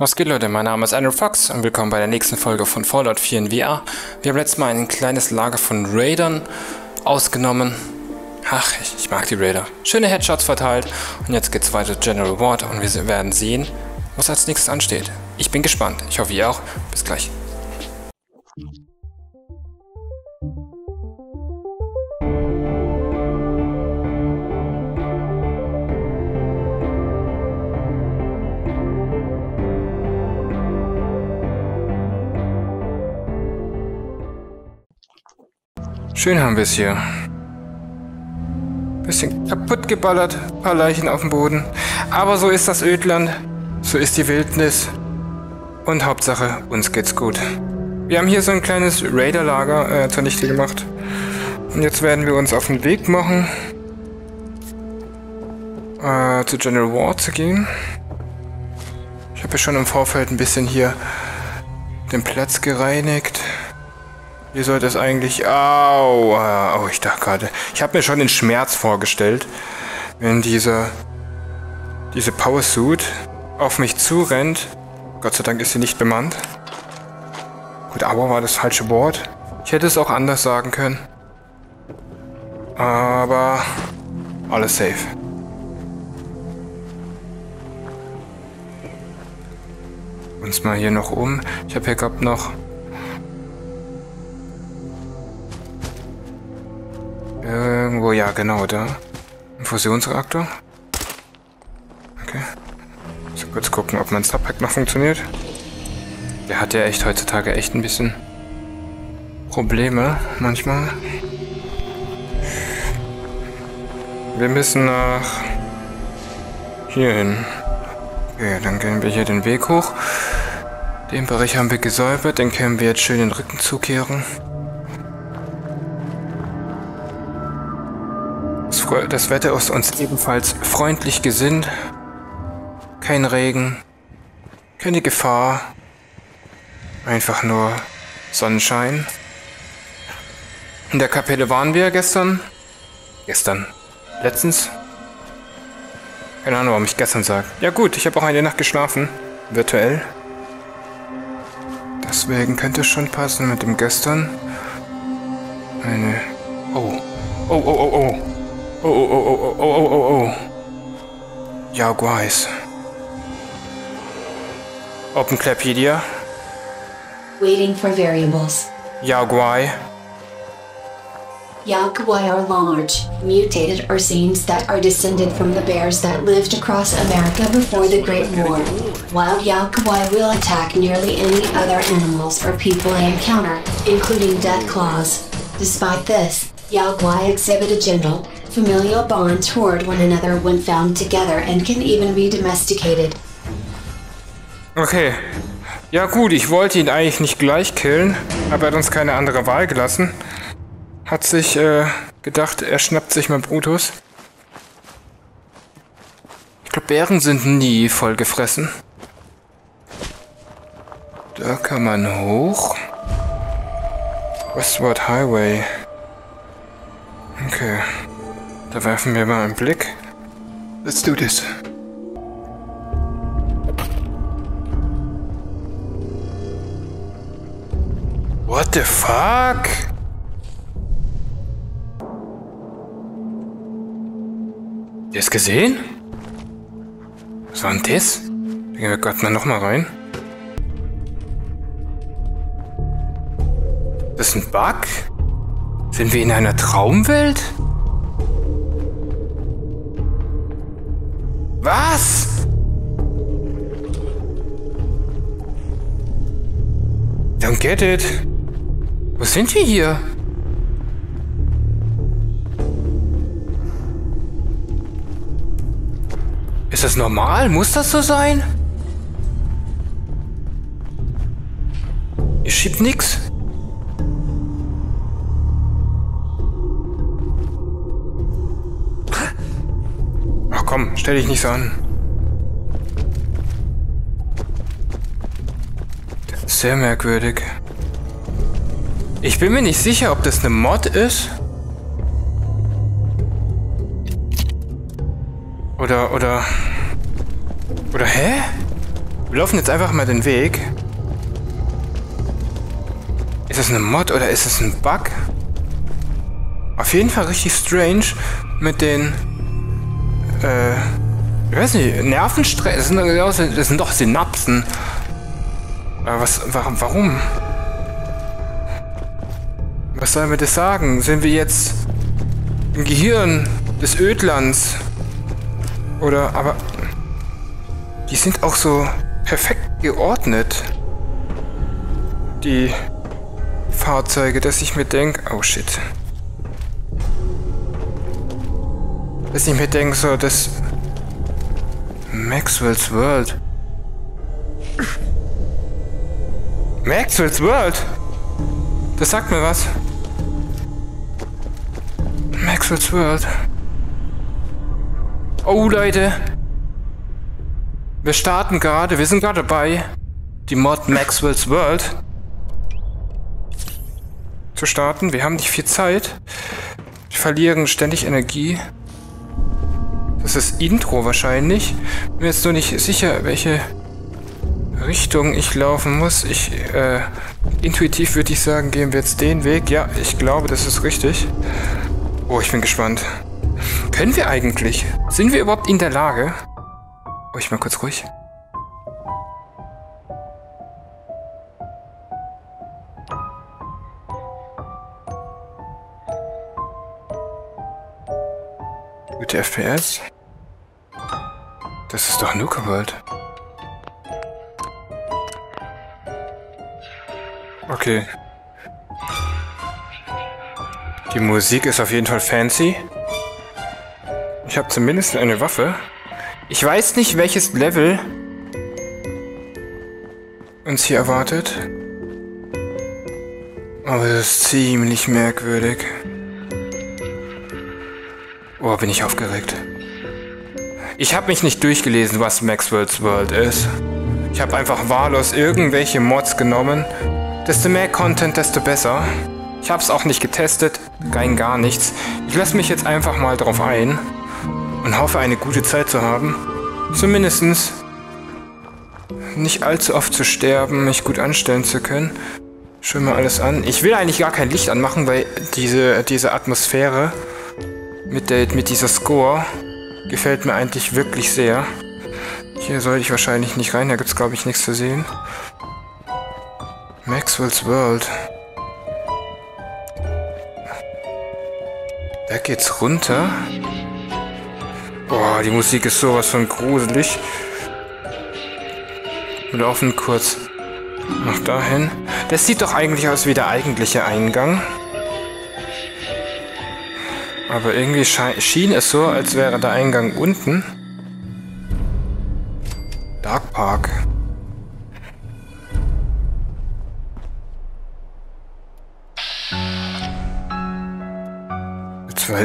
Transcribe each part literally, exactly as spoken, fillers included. Was geht, Leute? Mein Name ist Andrew Fox und willkommen bei der nächsten Folge von Fallout vier in V R. Wir haben letztes Mal ein kleines Lager von Raidern ausgenommen. Ach, ich, ich mag die Raider. Schöne Headshots verteilt. Und jetzt geht's weiter zu General Ward und wir werden sehen, was als nächstes ansteht. Ich bin gespannt. Ich hoffe, ihr auch. Bis gleich. Schön haben wir es hier. Bisschen kaputt geballert, ein paar Leichen auf dem Boden. Aber so ist das Ödland, so ist die Wildnis und Hauptsache, uns geht's gut. Wir haben hier so ein kleines Raiderlager äh, zunichte gemacht. Und jetzt werden wir uns auf den Weg machen, äh, zu General Ward zu gehen. Ich habe ja schon im Vorfeld ein bisschen hier den Platz gereinigt. Hier sollte es eigentlich... Au! Oh, ich dachte gerade... Ich habe mir schon den Schmerz vorgestellt, wenn dieser... diese Power Suit auf mich zurennt. Gott sei Dank ist sie nicht bemannt. Gut, aber war das falsche Wort. Ich hätte es auch anders sagen können. Aber... alles safe. Uns mal hier noch um. Ich habe hier gehabt noch... Irgendwo, ja genau, da. Ein Fusionsreaktor. Okay. So, kurz gucken, ob mein Subhack noch funktioniert. Der hat ja echt heutzutage echt ein bisschen Probleme manchmal. Wir müssen nach hier hin. Okay, dann gehen wir hier den Weg hoch. Den Bereich haben wir gesäubert, den können wir jetzt schön den Rücken zukehren. Das Wetter ist uns ebenfalls freundlich gesinnt. Kein Regen, keine Gefahr, einfach nur Sonnenschein. In der Kapelle waren wir gestern. Gestern. Letztens. Keine Ahnung, warum ich gestern sage. Ja gut, ich habe auch eine Nacht geschlafen. Virtuell. Deswegen könnte es schon passen mit dem gestern. Eine... Oh. Oh, oh, oh, oh. Oh, oh, oh, oh, oh, oh, oh, oh. Yao Guai. Openclapedia. Waiting for variables. Yao Guai. Yao Guai are large, mutated Ursanes that are descended from the bears that lived across America before the Great War. Wild Yao Guai will attack nearly any other animals or people they encounter, including death claws. Despite this, Yao Guai exhibit a gentle, familial bond toward one another when found together and can even be domesticated. Okay. Ja gut, ich wollte ihn eigentlich nicht gleich killen, aber er hat uns keine andere Wahl gelassen. Hat sich äh, gedacht, er schnappt sich mal Brutus. Ich glaube, Bären sind nie vollgefressen. Da kann man hoch. Westward Highway. Okay. Da werfen wir mal einen Blick. Let's do this. What the fuck? Habt ihr es gesehen? Was war denn das? Dann gehen wir gerade mal nochmal rein. Das ist ein Bug? Sind wir in einer Traumwelt? Was? Don't get it. Wo sind wir hier? Ist das normal? Muss das so sein? Ihr schiebt nix. Komm, stell dich nicht so an. Das ist sehr merkwürdig. Ich bin mir nicht sicher, ob das eine Mod ist. Oder, oder... Oder, hä? Wir laufen jetzt einfach mal den Weg. Ist das eine Mod oder ist das ein Bug? Auf jeden Fall richtig strange mit den... Äh... Ich weiß nicht, Nervenstränge... Das sind, doch, das sind doch Synapsen. Aber was... Warum? Was soll mir das sagen? Sind wir jetzt... im Gehirn des Ödlands? Oder... aber... Die sind auch so perfekt geordnet. Die... Fahrzeuge, dass ich mir denke... Oh shit. Dass ich mir denke, so, das... Maxwell's World. Maxwell's World? Das sagt mir was. Maxwell's World. Oh, Leute. Wir starten gerade, wir sind gerade dabei, die Mod Maxwell's World zu starten. Wir haben nicht viel Zeit. Wir verlieren ständig Energie. Das ist Intro wahrscheinlich. Bin mir jetzt nur nicht sicher, welche Richtung ich laufen muss. Ich, äh, intuitiv würde ich sagen, gehen wir jetzt den Weg. Ja, ich glaube, das ist richtig. Oh, ich bin gespannt. Können wir eigentlich? Sind wir überhaupt in der Lage? Oh, ich mal kurz ruhig. Gute F P S. Das ist doch Nuka World. Okay. Die Musik ist auf jeden Fall fancy. Ich habe zumindest eine Waffe. Ich weiß nicht, welches Level uns hier erwartet. Aber das ist ziemlich merkwürdig. Oh, bin ich aufgeregt. Ich habe mich nicht durchgelesen, was Maxwell's World ist. Ich habe einfach wahllos irgendwelche Mods genommen. Desto mehr Content, desto besser. Ich habe es auch nicht getestet, rein gar nichts. Ich lasse mich jetzt einfach mal drauf ein und hoffe, eine gute Zeit zu haben. Zumindestens nicht allzu oft zu sterben, mich gut anstellen zu können. Schau mal alles an. Ich will eigentlich gar kein Licht anmachen, weil diese, diese Atmosphäre... Mit, der, mit dieser Score gefällt mir eigentlich wirklich sehr. Hier sollte ich wahrscheinlich nicht rein, da gibt es glaube ich nichts zu sehen. Maxwell's World. Da geht's runter. Boah, die Musik ist sowas von gruselig. Wir laufen kurz noch dahin. Das sieht doch eigentlich aus wie der eigentliche Eingang. Aber irgendwie schien es so, als wäre der Eingang unten. Dark Park.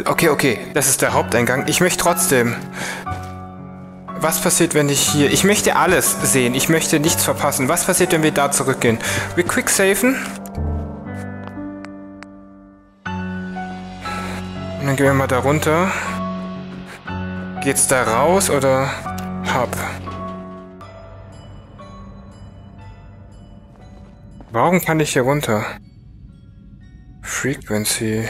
Okay, okay, das ist der Haupteingang. Ich möchte trotzdem... Was passiert, wenn ich hier... Ich möchte alles sehen. Ich möchte nichts verpassen. Was passiert, wenn wir da zurückgehen? Wir quicksafen. Und dann gehen wir mal da runter. Geht's da raus oder Hub? Warum kann ich hier runter? Frequency.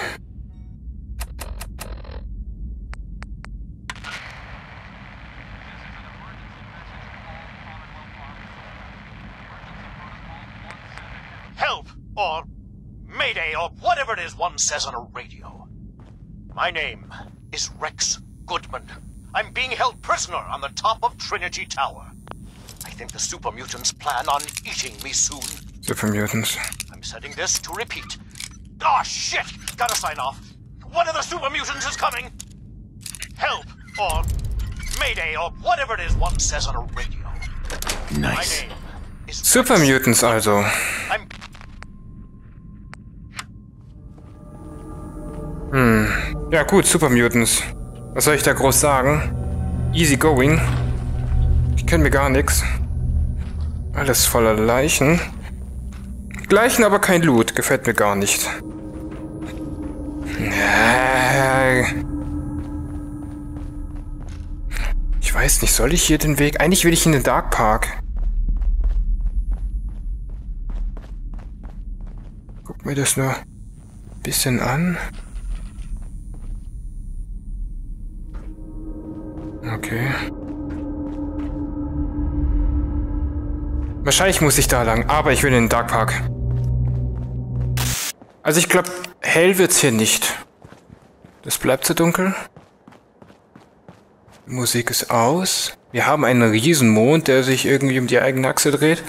Help or Mayday or whatever it is one says on a radio. My name is Rex Goodman. I'm being held prisoner on the top of Trinity Tower. I think the super mutants plan on eating me soon. Super mutants. I'm setting this to repeat. Ah, oh, shit! Gotta sign off. One of the super mutants is coming. Help or Mayday or whatever it is one says on a radio. Nice. My name is super Rex. Mutants, also. I'm Hm. Ja gut, Super Mutants. Was soll ich da groß sagen? Easy going. Ich kenne mir gar nichts. Alles voller Leichen. Leichen, aber kein Loot. Gefällt mir gar nicht. Ich weiß nicht, soll ich hier den Weg... Eigentlich will ich in den Dark Park. guck mir das nur ein bisschen an. Okay. Wahrscheinlich muss ich da lang, aber ich will in den Dark Park. Also ich glaube, hell wird's hier nicht. Das bleibt so dunkel. Die Musik ist aus. Wir haben einen Riesenmond, der sich irgendwie um die eigene Achse dreht.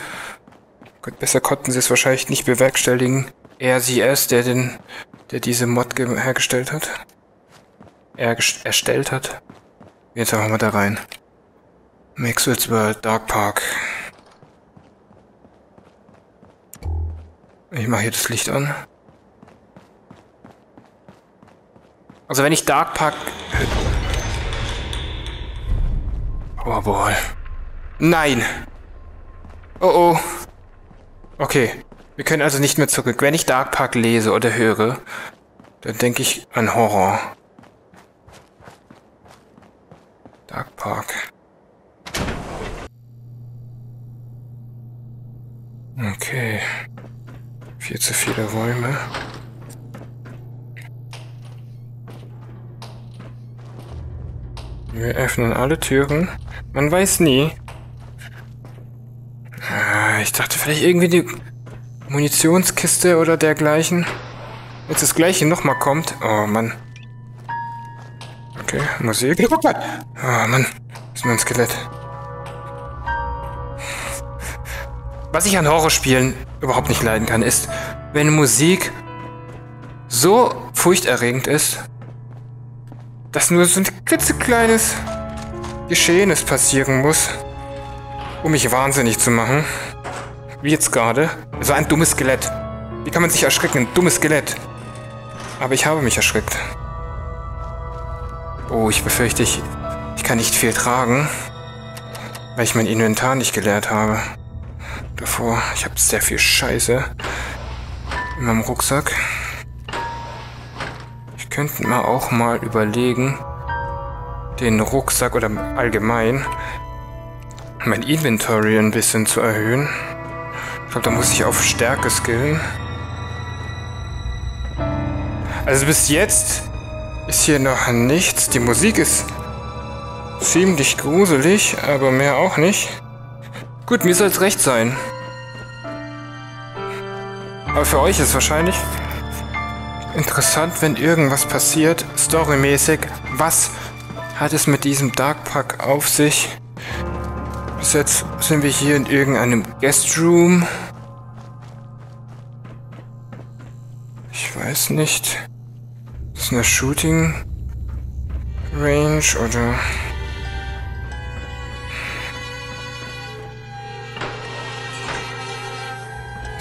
Gut, besser konnten sie es wahrscheinlich nicht bewerkstelligen. R C S, der den, der diese Mod hergestellt hat. Er erstellt hat. Jetzt machen wir da rein. Maxwell's World, Dark Park. Ich mache hier das Licht an. Also wenn ich Dark Park... Oh boy. Nein! Oh oh. Okay. Wir können also nicht mehr zurück. Wenn ich Dark Park lese oder höre, dann denke ich an Horror. Dark Park. Okay. Viel zu viele Räume. Wir öffnen alle Türen. Man weiß nie. Ah, ich dachte vielleicht irgendwie die Munitionskiste oder dergleichen. Jetzt das gleiche nochmal kommt. Oh Mann. Okay, Musik. Oh Mann, das ist nur ein Skelett. Was ich an Horrorspielen überhaupt nicht leiden kann, ist, wenn Musik so furchterregend ist, dass nur so ein klitzekleines Geschehenes passieren muss, um mich wahnsinnig zu machen. Wie jetzt gerade. So ein dummes Skelett. Wie kann man sich erschrecken? Ein dummes Skelett. Aber ich habe mich erschreckt. Oh, ich befürchte, ich, ich kann nicht viel tragen, weil ich mein Inventar nicht geleert habe. Davor, ich habe sehr viel Scheiße in meinem Rucksack. Ich könnte mir auch mal überlegen, den Rucksack oder allgemein mein Inventory ein bisschen zu erhöhen. Ich glaube, da muss ich auf Stärke skillen. Also bis jetzt ist hier noch nichts. Die Musik ist ziemlich gruselig, aber mehr auch nicht. Gut, mir soll es recht sein. Aber für euch ist es wahrscheinlich interessant, wenn irgendwas passiert, storymäßig. Was hat es mit diesem Dark Park auf sich? Bis jetzt sind wir hier in irgendeinem Guest Room. Ich weiß nicht. Ist eine Shooting Range oder...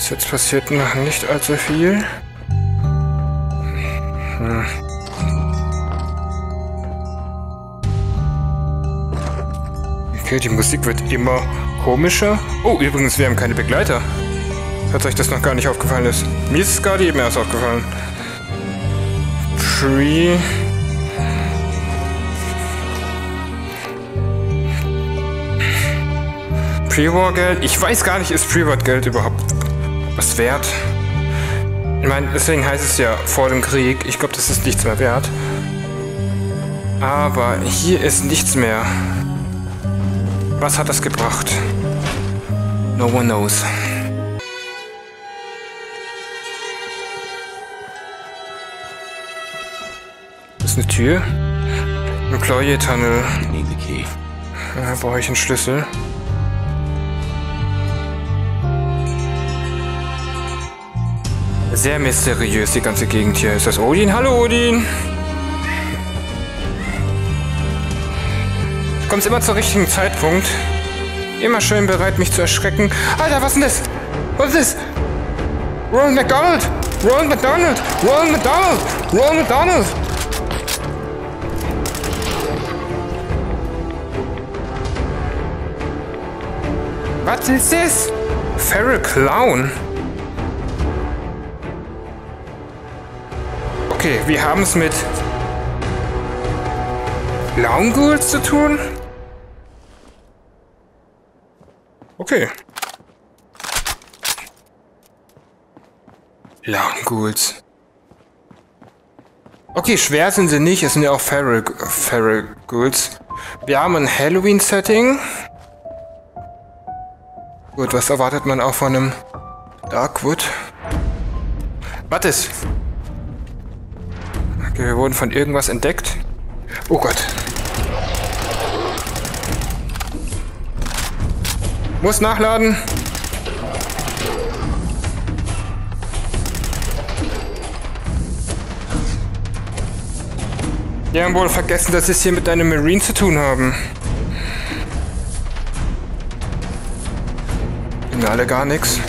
Jetzt passiert noch nicht allzu viel. Hm. Okay, die Musik wird immer komischer. Oh, übrigens, wir haben keine Begleiter. Falls euch das noch gar nicht aufgefallen ist. Mir ist es gerade eben erst aufgefallen. Tree. Pre-War-Geld. Ich weiß gar nicht, ist Pre-War-Geld überhaupt was wert? Ich meine, deswegen heißt es ja vor dem Krieg. Ich glaube, das ist nichts mehr wert. Aber hier ist nichts mehr. Was hat das gebracht? No one knows. Das ist eine Tür. Ein Cloyer-Tunnel. Da brauche ich einen Schlüssel. Sehr mysteriös, die ganze Gegend hier. Ist das Odin? Hallo, Odin! Du kommst immer zum richtigen Zeitpunkt. Immer schön bereit, mich zu erschrecken. Alter, was denn das? Was ist das? Ronald McDonald! Ronald McDonald! Ronald McDonald! Ronald McDonald! Was ist das? Feral Clown? Okay, wir haben es mit blauen Ghouls zu tun. Okay. Lauten Ghouls. Okay, schwer sind sie nicht. Es sind ja auch Feral, Feral Ghouls. Wir haben ein Halloween-Setting. Gut, was erwartet man auch von einem Darkwood? Was ist? Okay, wir wurden von irgendwas entdeckt. Oh Gott. Muss nachladen. Die haben wohl vergessen, dass sie es hier mit einem Marine zu tun haben. Sind alle gar nichts.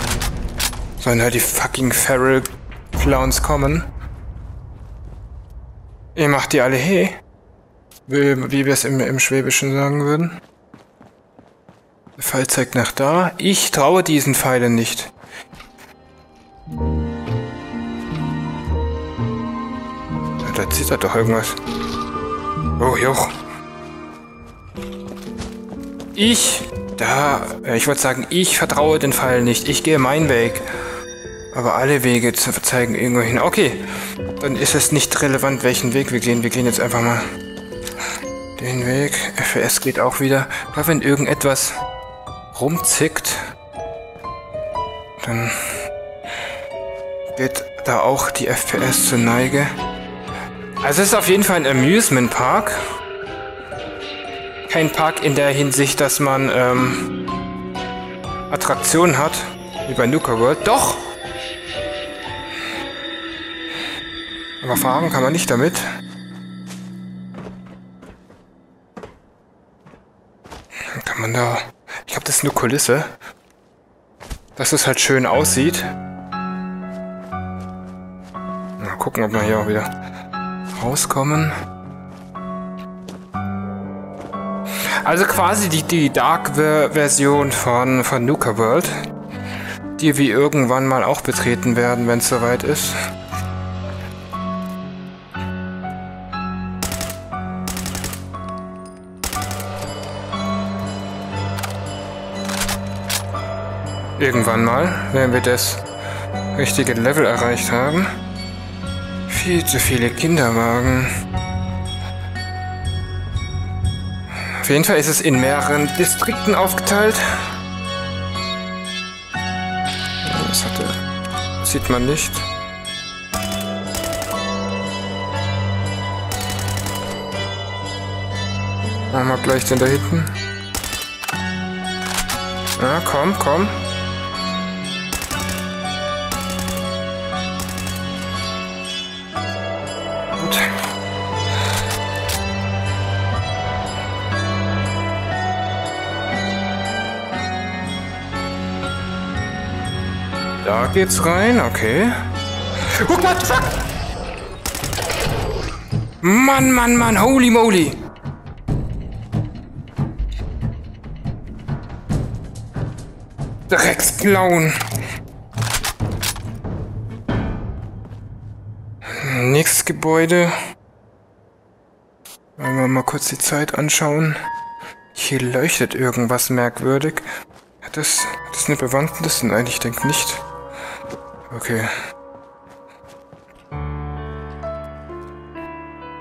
Sollen halt die fucking Feral Clowns kommen. Ihr macht die alle he. Wie, wie wir es im, im Schwäbischen sagen würden. Der Pfeil zeigt nach da. Ich traue diesen Pfeilen nicht. Da zittert doch irgendwas. Oh, Joch. Ich, da, ich würde sagen, ich vertraue den Pfeil nicht. Ich gehe meinen Weg. Aber alle Wege zeigen irgendwo hin. Okay, dann ist es nicht relevant, welchen Weg wir gehen. Wir gehen jetzt einfach mal den Weg. F P S geht auch wieder. Aber wenn irgendetwas rumzickt, dann geht da auch die F P S zur Neige. Also es ist auf jeden Fall ein Amusement Park. Kein Park in der Hinsicht, dass man ähm, Attraktionen hat, wie bei Nuka World. Doch! Aber fahren kann man nicht damit. Kann man da... Ich glaube, das ist nur Kulisse. Dass es halt schön aussieht. Mal gucken, ob man hier auch wieder... rauskommen. Also quasi die, die Dark-Version von, von Nuka World, die wir irgendwann mal auch betreten werden, wenn es soweit ist. Irgendwann mal, wenn wir das richtige Level erreicht haben. Viel zu viele Kinderwagen. Auf jeden Fall ist es in mehreren Distrikten aufgeteilt. Das hat er. Das sieht man nicht. Machen wir gleich den da hinten. Na, komm, komm. Da geht's rein, okay. Oh Gott, fuck! Mann, Mann, Mann, holy moly! Rex Clown! Nächstes Gebäude. Wollen wir mal kurz die Zeit anschauen. Hier leuchtet irgendwas merkwürdig. Hat das, hat das eine Bewandtnis? Nein, ich denke nicht. Okay.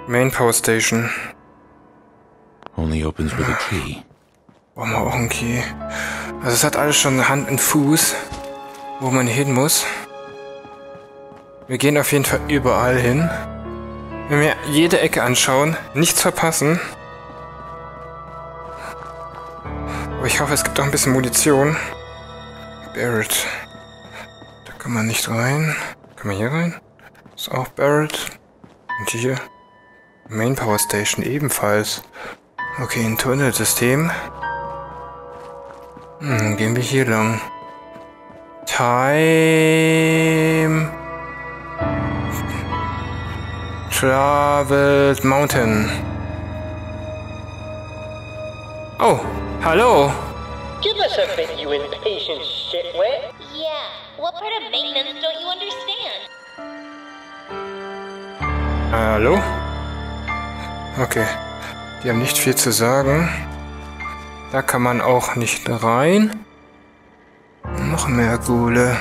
Main Power Station. Only opens with a key. Brauchen wir auch einen Key. Also es hat alles schon Hand und Fuß, wo man hin muss. Wir gehen auf jeden Fall überall hin. Wenn wir jede Ecke anschauen, nichts verpassen. Aber ich hoffe, es gibt auch ein bisschen Munition. Barrett. Kann man nicht rein. Kann man hier rein? Ist auch Barrett. Und hier. Main Power Station ebenfalls. Okay, ein Tunnelsystem. Hm, gehen wir hier lang. Time. Traveled Mountain. Oh, hallo. Give us a bit, you impatient shitwit. Yeah. What part of maintenance don't you understand? Hallo? Okay. Die haben nicht viel zu sagen. Da kann man auch nicht rein. Noch mehr Ghule.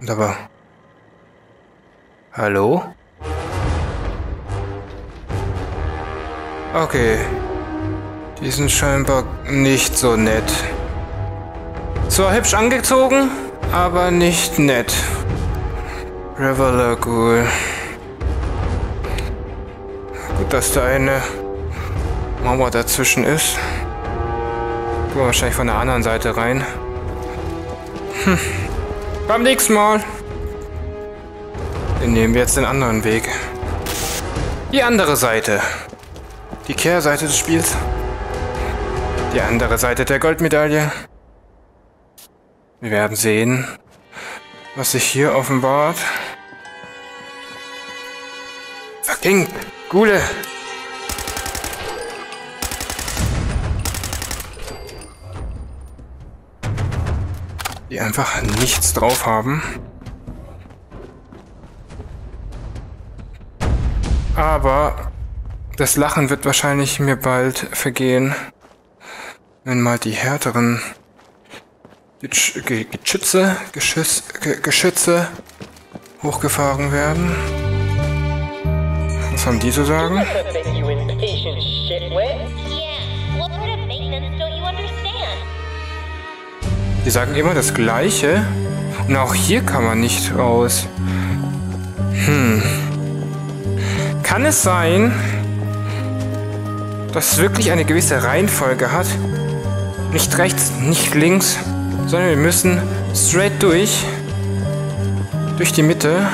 Wunderbar. Hallo? Okay. Die sind scheinbar nicht so nett. Zwar hübsch angezogen, aber nicht nett. Reveler Ghoul. Gut, dass da eine Mauer dazwischen ist. Gucken wir wahrscheinlich von der anderen Seite rein. Hm. Beim nächsten Mal. Dann nehmen wir jetzt den anderen Weg. Die andere Seite. Die Kehrseite des Spiels. Die andere Seite der Goldmedaille. Wir werden sehen, was sich hier offenbart. Fucking Ghule! Die einfach nichts drauf haben. Aber das Lachen wird wahrscheinlich mir bald vergehen, wenn mal die härteren Geschütze, Geschütze, Geschütze hochgefahren werden. Was haben die zu sagen? Die sagen immer das Gleiche. Und auch hier kann man nicht raus. Hm. Kann es sein, dass es wirklich eine gewisse Reihenfolge hat? Nicht rechts, nicht links, sondern wir müssen straight durch. Durch die Mitte.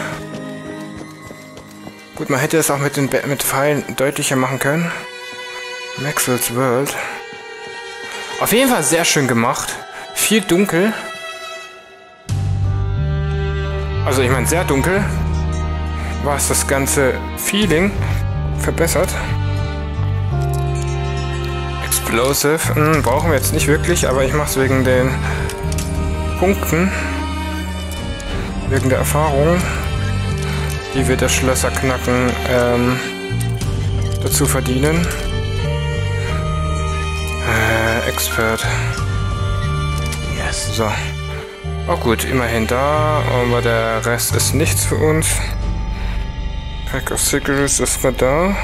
Gut, man hätte es auch mit den mit Pfeilen deutlicher machen können. Maxwell's World. Auf jeden Fall sehr schön gemacht. Viel dunkel. Also ich meine sehr dunkel. War es das ganze Feeling verbessert. Explosive. Hm, brauchen wir jetzt nicht wirklich, aber ich mache es wegen den Punkten. Wegen der Erfahrung, die wir das Schlösserknacken ähm, dazu verdienen. Äh, Expert. So. Oh gut, immerhin da, aber der Rest ist nichts für uns. Pack of Cigarettes ist da.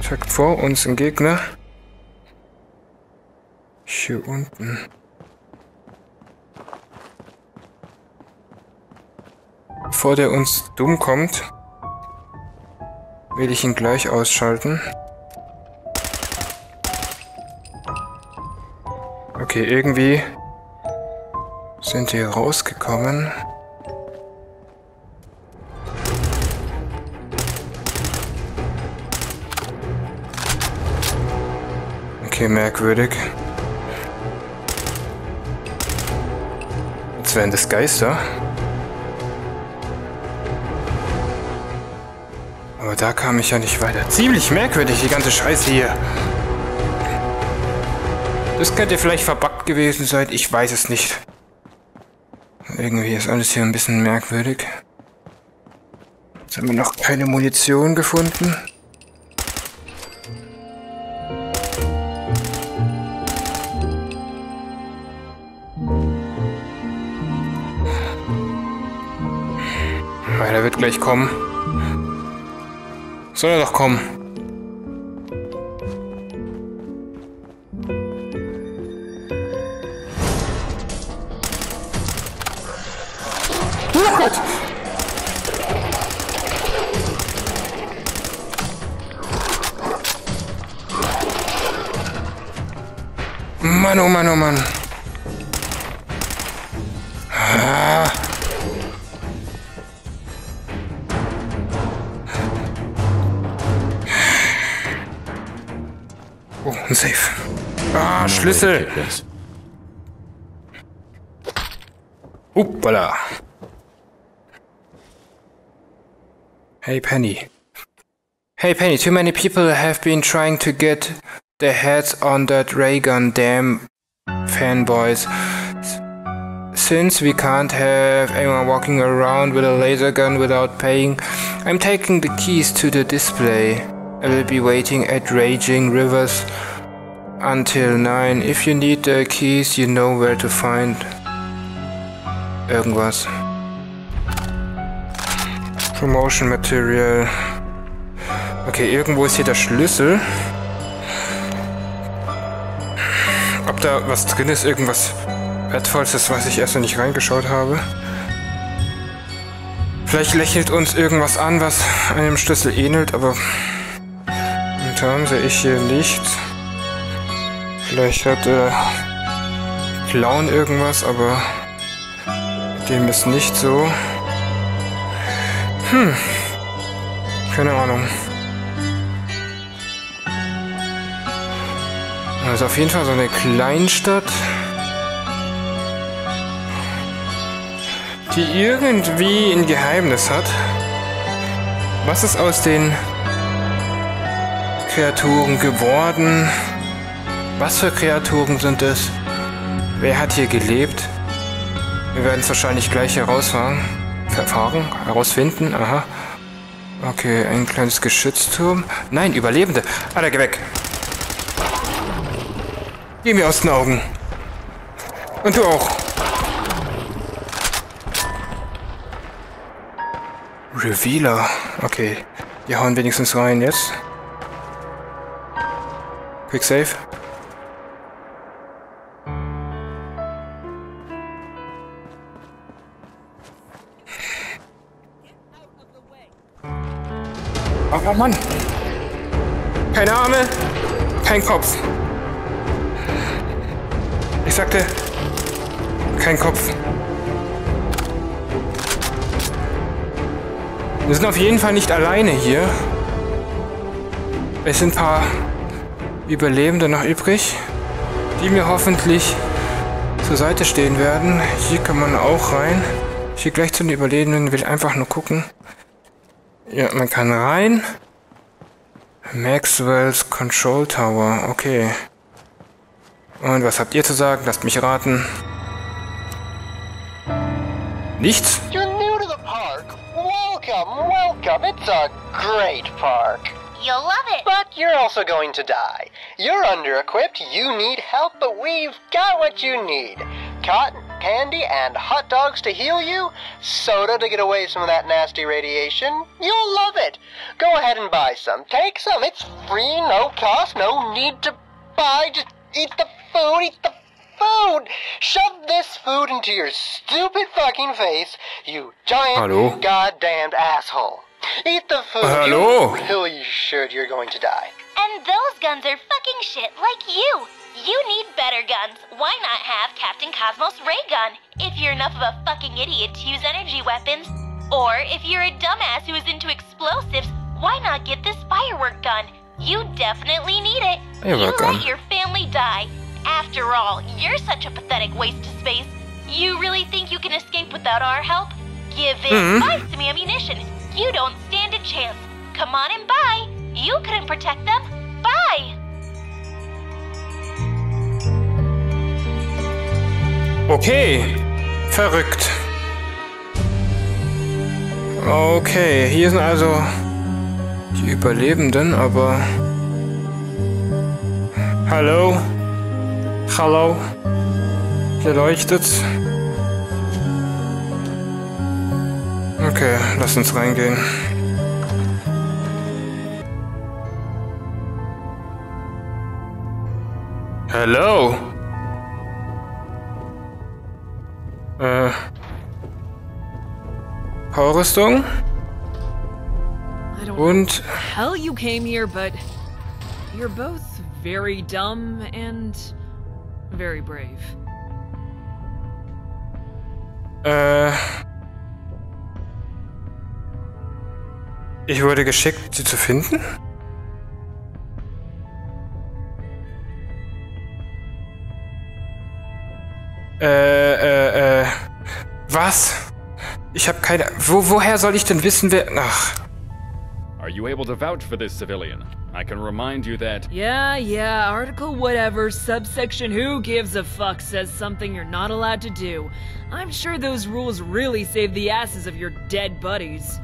Check vor uns ein Gegner. Hier unten. Bevor der uns dumm kommt, will ich ihn gleich ausschalten. Okay, irgendwie sind die rausgekommen. Okay, merkwürdig. Jetzt wären das Geister. Aber da kam ich ja nicht weiter. Ziemlich merkwürdig, die ganze Scheiße hier. Das könnte vielleicht verbuggt gewesen sein, ich weiß es nicht. Irgendwie ist alles hier ein bisschen merkwürdig. Jetzt haben wir noch keine Munition gefunden. Weil er wird gleich kommen. Soll er doch kommen. Mann, oh Mann, oh Mann. Ah. Oh, ein Safe. Ah, Schlüssel. Uppala. Hey Penny. Hey Penny, too many people have been trying to get their heads on that ray gun, damn fanboys. Since we can't have anyone walking around with a laser gun without paying, I'm taking the keys to the display. I will be waiting at Raging Rivers until nine. If you need the keys, you know where to find. Irgendwas. Promotion Material. Okay, irgendwo ist hier der Schlüssel. Ob da was drin ist, irgendwas Wertvolles, das weiß ich erst, wenn ich reingeschaut habe. Vielleicht lächelt uns irgendwas an, was einem Schlüssel ähnelt, aber momentan sehe ich hier nichts. Vielleicht hat der Clown irgendwas, aber dem ist nicht so. Hm. Keine Ahnung. Das ist auf jeden Fall so eine Kleinstadt, die irgendwie ein Geheimnis hat, was ist aus den Kreaturen geworden, was für Kreaturen sind es, wer hat hier gelebt, wir werden es wahrscheinlich gleich herausfahren, erfahren, herausfinden, aha, okay, ein kleines Geschützturm, nein, Überlebende, Alter, geh weg, geh mir aus den Augen und du auch. Reveler. Okay. Wir hauen wenigstens rein jetzt. Quick Save. Oh, oh Mann. Keine Arme, kein Kopf. Ich sagte, kein Kopf. Wir sind auf jeden Fall nicht alleine hier. Es sind ein paar Überlebende noch übrig, die mir hoffentlich zur Seite stehen werden. Hier kann man auch rein. Ich gehe gleich zu den Überlebenden, will einfach nur gucken. Ja, man kann rein. Maxwell's Control Tower, okay. Und was habt ihr zu sagen? Lasst mich raten. Nichts? Welcome, welcome. It's a great park. You'll love it. But you're also going to die. You're under-equipped, you need help, but we've got what you need. Cotton candy and hot dogs to heal you, soda to get away some of that nasty radiation. You'll love it. Go ahead and buy some. Take some. It's free, no cost, no need to buy. Just eat the food, eat the food. Shove this food into your stupid fucking face, you giant Hallo. Goddamned asshole. Eat the food. Hallo. You really should, you're going to die. And those guns are fucking shit like you. You need better guns. Why not have Captain Cosmos Ray Gun? If you're enough of a fucking idiot to use energy weapons, or if you're a dumbass who is into explosives, why not get this firework gun? You definitely need it. You're you welcome. Let your family die. After all, you're such a pathetic waste of space. You really think you can escape without our help? Give it mm-hmm. Buy some ammunition. You don't stand a chance. Come on and buy. You couldn't protect them. Buy. Okay. Verrückt. Okay, hier sind also die Überlebenden, aber... Hallo? Hallo, hier leuchtet's. Okay, lass uns reingehen. Hallo? Äh. Powerrüstung? Und. Hell, you came here, but you're both very dumb and very brave. Äh. Ich wurde geschickt, sie zu finden? Äh, äh, äh. Was? Ich habe keine. Wo, woher soll ich denn wissen, wer. Ach. Are you able to vouch for this civilian? I can remind you that... Yeah, yeah, article whatever, subsection who gives a fuck says something you're not allowed to do. I'm sure those rules really saved the asses of your dead buddies.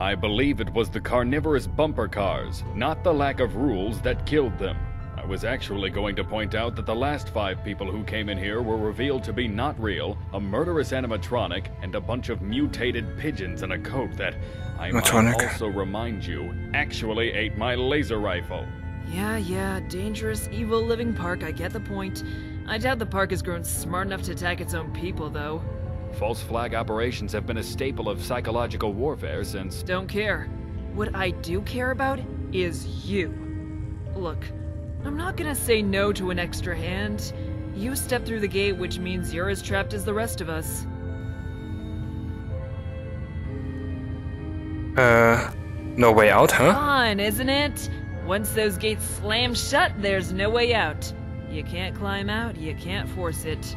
I believe it was the carnivorous bumper cars, not the lack of rules, that killed them. I was actually going to point out that the last five people who came in here were revealed to be not real, a murderous animatronic, and a bunch of mutated pigeons in a coat that, I might also remind you, actually ate my laser rifle. Yeah, yeah, dangerous, evil living park, I get the point. I doubt the park has grown smart enough to attack its own people, though. False flag operations have been a staple of psychological warfare since... Don't care. What I do care about is you. Look, I'm not gonna say no to an extra hand. You step through the gate, which means you're as trapped as the rest of us. Uh, no way out, huh? Fun, isn't it? Once those gates slam shut, there's no way out. You can't climb out, you can't force it.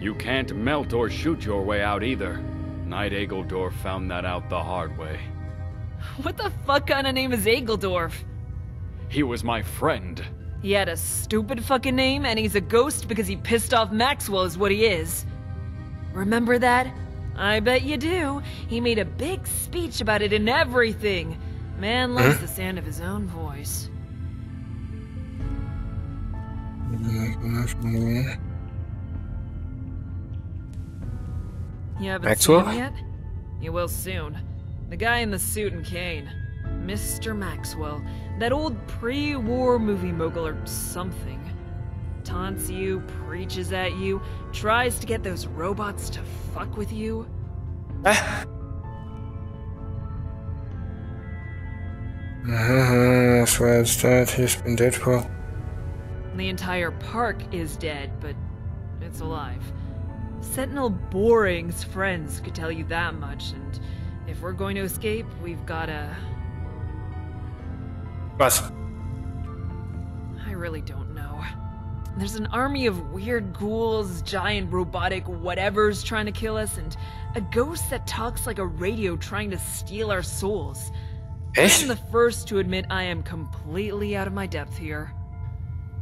You can't melt or shoot your way out either. Night Egledorf found that out the hard way. What the fuck kind of name is Egledorf? He was my friend. He had a stupid fucking name, and he's a ghost because he pissed off Maxwell is what he is. Remember that? I bet you do. He made a big speech about it and everything. Man loves the sound of his own voice. You haven't Maxwell? Seen him yet? You will soon. The guy in the suit and cane. Mister Maxwell. That old pre-war movie mogul or something. Taunts you, preaches at you, tries to get those robots to fuck with you. Uh-huh, that's why it's dead. He's been dead for... The entire park is dead, but it's alive. Sentinel Boring's friends could tell you that much, and if we're going to escape, we've gotta... What? I really don't know. There's an army of weird ghouls, giant robotic whatevers trying to kill us, and a ghost that talks like a radio trying to steal our souls. Echt? I'm the first to admit I am completely out of my depth here.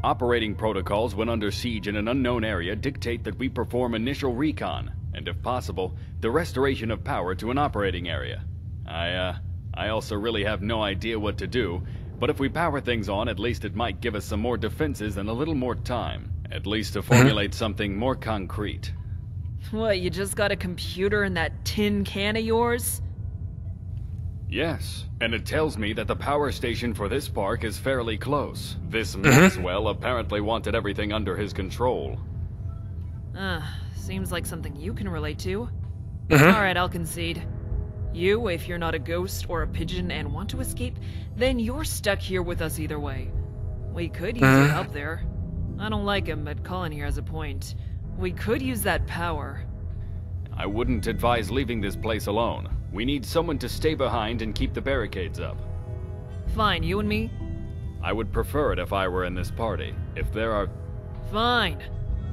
Operating protocols when under siege in an unknown area dictate that we perform initial recon, and if possible, the restoration of power to an operating area. I, uh, I also really have no idea what to do, but if we power things on, at least it might give us some more defenses and a little more time, at least to formulate something more concrete. What, you just got a computer in that tin can of yours? Yes, and it tells me that the power station for this park is fairly close. This Maxwell apparently wanted everything under his control. Uh, seems like something you can relate to. Alright, I'll concede. You, if you're not a ghost or a pigeon and want to escape, then you're stuck here with us either way. We could use your help there. I don't like him, but Colin here has a point. We could use that power. I wouldn't advise leaving this place alone. We need someone to stay behind and keep the barricades up. Fine, you and me? I would prefer it if I were in this party. If there are... Fine.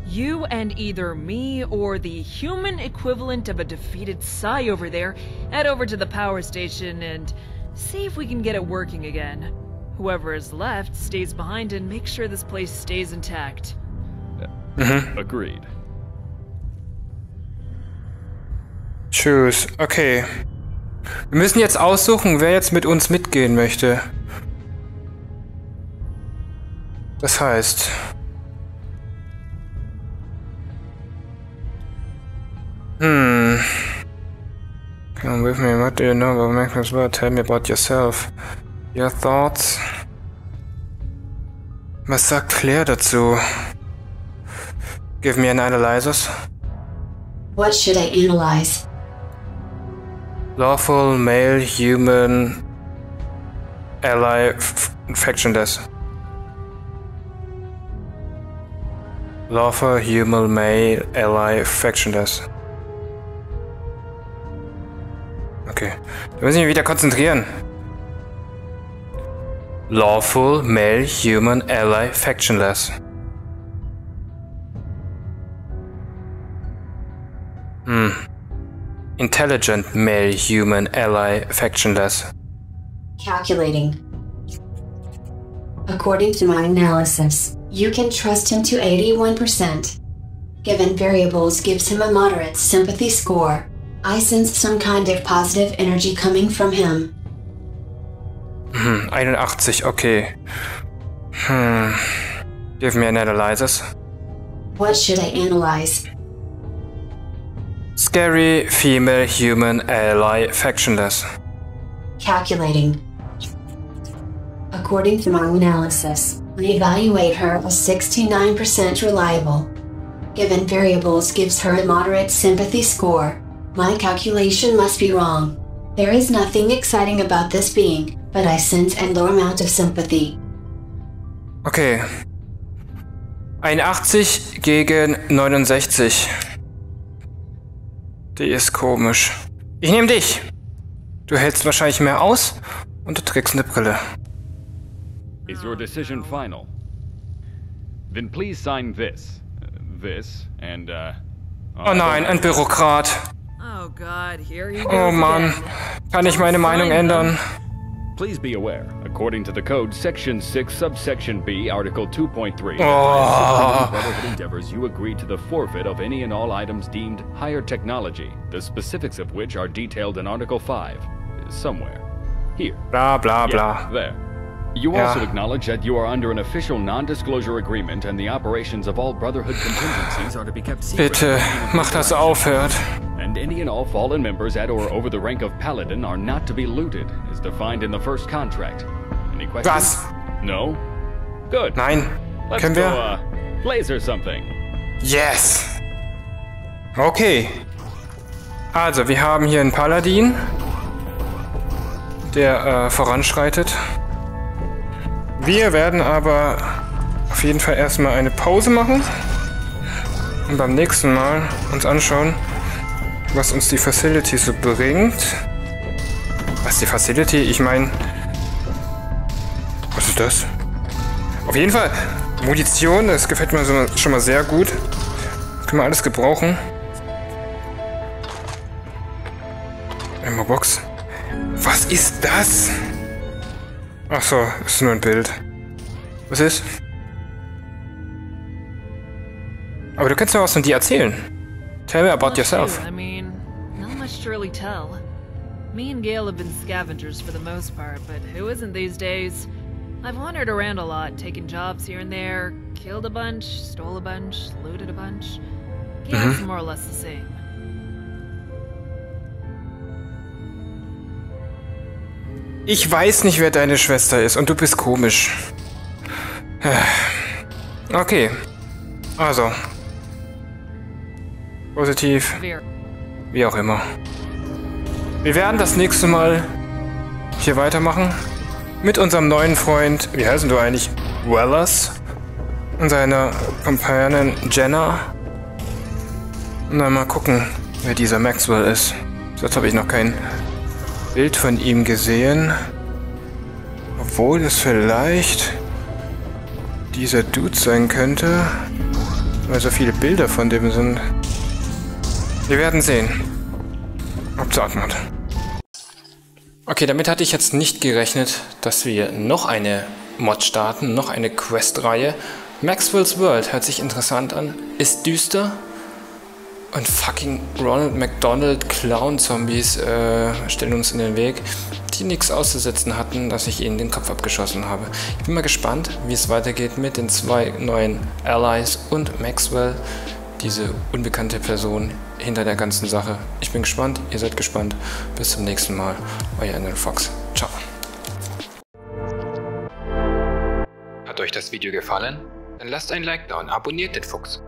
You and either me or the human equivalent of a defeated Psy over there, head over to the power station and see if we can get it working again. Whoever is left stays behind and makes sure this place stays intact. Agreed. Tschüss. Okay. Wir müssen jetzt aussuchen, wer jetzt mit uns mitgehen möchte. Das heißt... Hmm... Come with me, what do you know about Maxwell's World? Tell me about yourself. Your thoughts? Was sagt Claire dazu? Give me an analysis. What should I analyze? Lawful, male, human, ally, factionless. Lawful, human, male, ally, factionless. Okay, da muss ich mich wieder konzentrieren. Lawful, male, human, ally, factionless. Hm. Intelligent, male, human, ally, factionless. Calculating. According to my analysis, you can trust him to eighty-one percent. Given variables gives him a moderate sympathy score. I sense some kind of positive energy coming from him. Hm, eighty-one, okay. Hm... Give me an analysis. What should I analyze? Scary female human ally factionless. Calculating. According to my analysis, I evaluate her as sixty-nine percent reliable. Given variables gives her a moderate sympathy score. My calculation must be wrong. There is nothing exciting about this being, but I sense a low amount of sympathy. Okay. einundachtzig gegen neunundsechzig. Die ist komisch. Ich nehme dich. Du hältst wahrscheinlich mehr aus und du trägst eine Brille. Is your decision final? Then please sign this. This and uh Oh nein, ein Bürokrat. Oh God, here you go. Oh Mann, kann ich meine Meinung ändern? Please be aware, according to the code section six subsection B article two point three, oh. relevant endeavors you agree to the forfeit of any and all items deemed higher technology, the specifics of which are detailed in article five somewhere. Here. Bla bla bla. Yeah, there. You yeah. also acknowledge that you are under an official non-disclosure agreement and the operations of all Brotherhood contingencies are to be kept secret. Bitte, mach das aufhört. And any and all fallen members at or over the rank of Paladin are not to be looted, as defined in the first contract. Any questions? Was? No? Good. Nein. Let's Können go, wir? Uh, laser something. Yes. Okay. Also, wir haben hier einen Paladin, der äh, voranschreitet. Wir werden aber auf jeden Fall erstmal eine Pause machen und beim nächsten Mal uns anschauen, was uns die Facility so bringt. Was die Facility? Ich meine... Was ist das? Auf jeden Fall Munition, das gefällt mir so, schon mal sehr gut. Das können wir alles gebrauchen. Ammo-Box. Was ist das? Ach so, ist nur ein Bild. Was ist? Aber du kannst mir was von dir erzählen. Tell me about yourself. I mean, not much to really tell. Me and Gail have been scavengers for the most part, but who isn't these days? I've wandered around a lot, taken jobs here and there, killed a bunch, stole a bunch, looted a bunch. Gail's more or less the same. Ich weiß nicht, wer deine Schwester ist und du bist komisch. Okay. Also. Positiv. Wie auch immer. Wir werden das nächste Mal hier weitermachen. Mit unserem neuen Freund, wie heißen du eigentlich? Wallace. Und seiner Kompanin Jenna. Und dann mal gucken, wer dieser Maxwell ist. Sonst habe ich noch keinen... Bild von ihm gesehen, obwohl es vielleicht dieser Dude sein könnte, weil so viele Bilder von dem sind. Wir werden sehen, ob es atmet. Okay, damit hatte ich jetzt nicht gerechnet, dass wir noch eine Mod starten, noch eine Quest-Reihe. Maxwell's World hört sich interessant an, ist düster. Und fucking Ronald McDonald Clown-Zombies äh, stellen uns in den Weg, die nichts auszusetzen hatten, dass ich ihnen den Kopf abgeschossen habe. Ich bin mal gespannt, wie es weitergeht mit den zwei neuen Allies und Maxwell, diese unbekannte Person hinter der ganzen Sache. Ich bin gespannt, ihr seid gespannt. Bis zum nächsten Mal. Euer Andrew Fox. Ciao. Hat euch das Video gefallen? Dann lasst ein Like da und abonniert den Fuchs.